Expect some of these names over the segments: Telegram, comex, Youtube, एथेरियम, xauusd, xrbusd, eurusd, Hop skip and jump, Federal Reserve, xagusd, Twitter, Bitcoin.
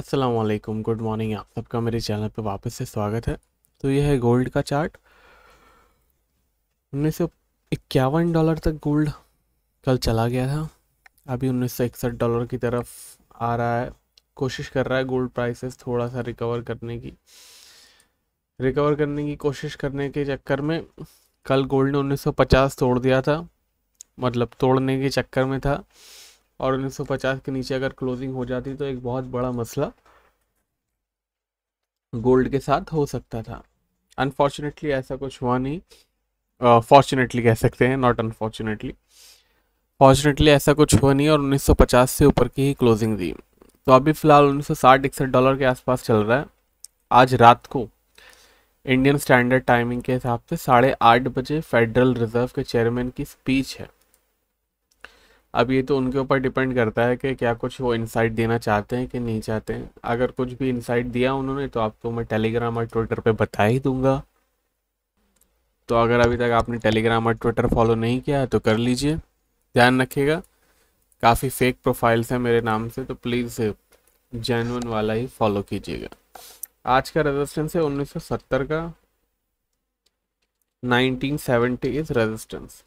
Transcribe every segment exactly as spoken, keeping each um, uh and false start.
अस्सलाम वालेकुम, good morning. आप सबका मेरे चैनल पर वापस से स्वागत है। तो यह है गोल्ड का चार्ट। उन्नीस सौ इक्यावन डॉलर तक गोल्ड कल चला गया था, अभी उन्नीस सौ इकसठ डॉलर की तरफ आ रहा है, कोशिश कर रहा है गोल्ड प्राइसेस थोड़ा सा रिकवर करने की रिकवर करने की कोशिश करने के चक्कर में कल गोल्ड ने उन्नीस सौ पचास तोड़ दिया था, मतलब तोड़ने के चक्कर में था। और उन्नीस सौ पचास के नीचे अगर क्लोजिंग हो जाती तो एक बहुत बड़ा मसला गोल्ड के साथ हो सकता था। अनफॉर्चुनेटली ऐसा कुछ हुआ नहीं, फॉर्चुनेटली uh, कह सकते हैं, नॉट अनफॉर्चुनेटली, फॉर्चुनेटली ऐसा कुछ हुआ नहीं और उन्नीस सौ पचास से ऊपर की ही क्लोजिंग दी। तो अभी फ़िलहाल उन्नीस सौ साठ इकसठ डॉलर के आसपास चल रहा है। आज रात को इंडियन स्टैंडर्ड टाइमिंग के हिसाब से साढ़े आठ बजे फेडरल रिजर्व के चेयरमैन की स्पीच है। अब ये तो उनके ऊपर डिपेंड करता है कि क्या कुछ वो इनसाइट देना चाहते हैं कि नहीं चाहते हैं। अगर कुछ भी इनसाइट दिया उन्होंने तो आपको मैं टेलीग्राम और ट्विटर पे बता ही दूंगा। तो अगर अभी तक आपने टेलीग्राम और ट्विटर फॉलो नहीं किया है तो कर लीजिए। ध्यान रखिएगा, काफ़ी फेक प्रोफाइल्स हैं मेरे नाम से, तो प्लीज़ जेन्युइन वाला ही फॉलो कीजिएगा। आज का रेजिस्टेंस है उन्नीस सौ सत्तर का, नाइनटीन सेवेंटी इज रेजिस्टेंस।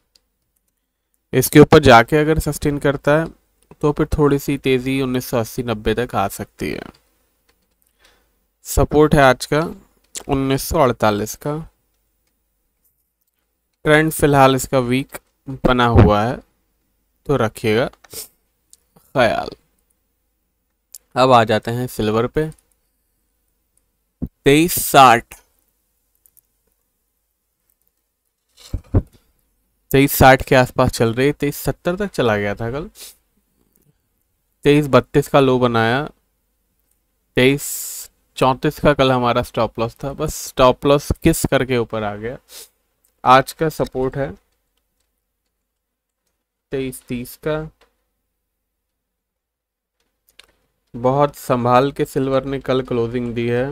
इसके ऊपर जाके अगर सस्टेन करता है तो फिर थोड़ी सी तेज़ी उन्नीस सौ अस्सी नब्बे तक आ सकती है। सपोर्ट है आज का उन्नीस सौ अड़तालीस का। ट्रेंड फिलहाल इसका वीक बना हुआ है तो रखिएगा ख्याल। अब आ जाते हैं सिल्वर पे। तेईस साठ तेईस साठ के आसपास चल रही है। तेईस सत्तर तक चला गया था कल। तेईस बत्तीस का लो बनाया, तेईस चौंतीस का कल हमारा स्टॉप लॉस था, बस स्टॉप लॉस किस करके ऊपर आ गया। आज का सपोर्ट है तेईस तीस का। बहुत संभाल के सिल्वर ने कल क्लोजिंग दी है।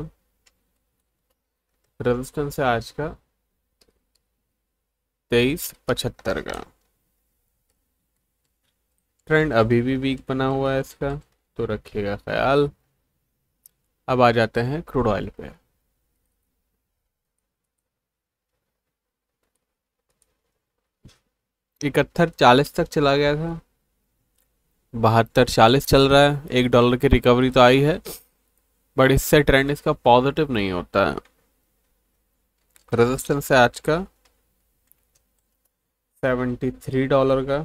रेजिस्टेंस है आज का तेईस पचहत्तर का। ट्रेंड अभी भी वीक बना हुआ है इसका, तो रखिएगा ख्याल। अब आ जाते हैं क्रूड ऑयल पे। इकहत्तर चालीस तक चला गया था, बहत्तर चालीस चल रहा है। एक डॉलर की रिकवरी तो आई है, बट इससे ट्रेंड इसका पॉजिटिव नहीं होता है। रेजिस्टेंस है आज का सेवेंटी थ्री डॉलर का।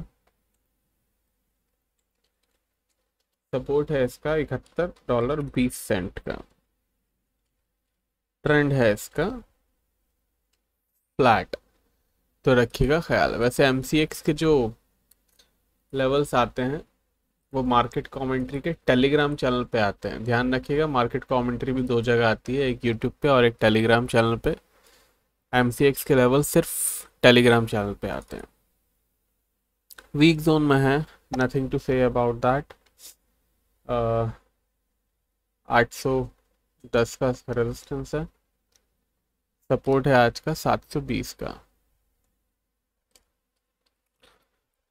सपोर्ट है इसका इकहत्तर डॉलर बीस सेंट का। ट्रेंड है इसका फ्लैट, तो रखिएगा ख्याल। वैसे एम सी एक्स के जो लेवल्स आते हैं वो मार्केट कमेंट्री के टेलीग्राम चैनल पे आते हैं। ध्यान रखिएगा, मार्केट कमेंट्री भी दो जगह आती है, एक यूट्यूब पे और एक टेलीग्राम चैनल पे। एम सी एक्स के लेवल सिर्फ टेलीग्राम चैनल पे आते हैं। वीक जोन में है, nothing to say about that. आठ सौ दस का रेजिस्टेंस है, सपोर्ट है आज का सात सौ बीस का।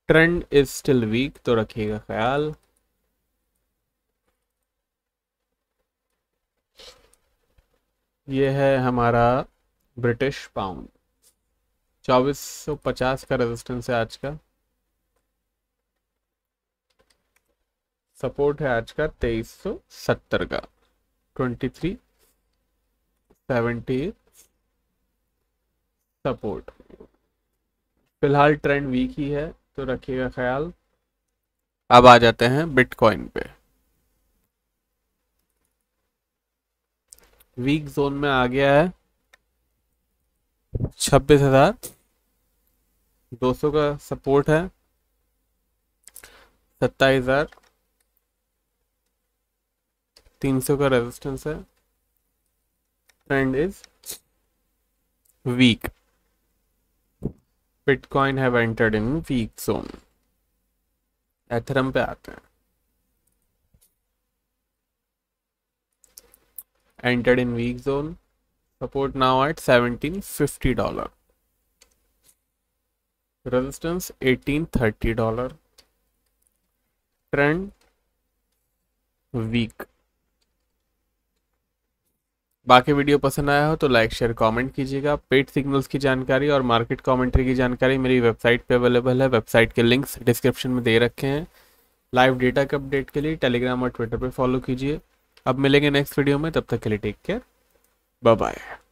ट्रेंड इज स्टिल वीक, तो रखिएगा ख्याल। ये है हमारा ब्रिटिश पाउंड। चौबीस सौ पचास का रेजिस्टेंस है आज का। सपोर्ट है आज का तेईस सौ सत्तर का। Twenty three seventy support. फिलहाल ट्रेंड वीक ही है, तो रखिएगा ख्याल। अब आ जाते हैं बिटकॉइन पे। वीक जोन में आ गया है छब्बीस हजार दो सौ का। सपोर्ट है सत्ताईस हजार तीन सौ का रेजिस्टेंस है। Trend is weak. Bitcoin have entered in weak zone. एथेरियम पे आते हैं। Entered in weak zone, support now at seventeen fifty dollar, resistance eighteen thirty dollar. Trend weak. बाकी वीडियो पसंद आया हो तो लाइक शेयर कमेंट कीजिएगा। पेड सिग्नल्स की जानकारी और मार्केट कमेंट्री की जानकारी मेरी वेबसाइट पे अवेलेबल है। वेबसाइट के लिंक्स डिस्क्रिप्शन में दे रखे हैं। लाइव डेटा के अपडेट के लिए टेलीग्राम और ट्विटर पे फॉलो कीजिए। अब मिलेंगे नेक्स्ट वीडियो में, तब तक के लिए टेक केयर, बाय बाय।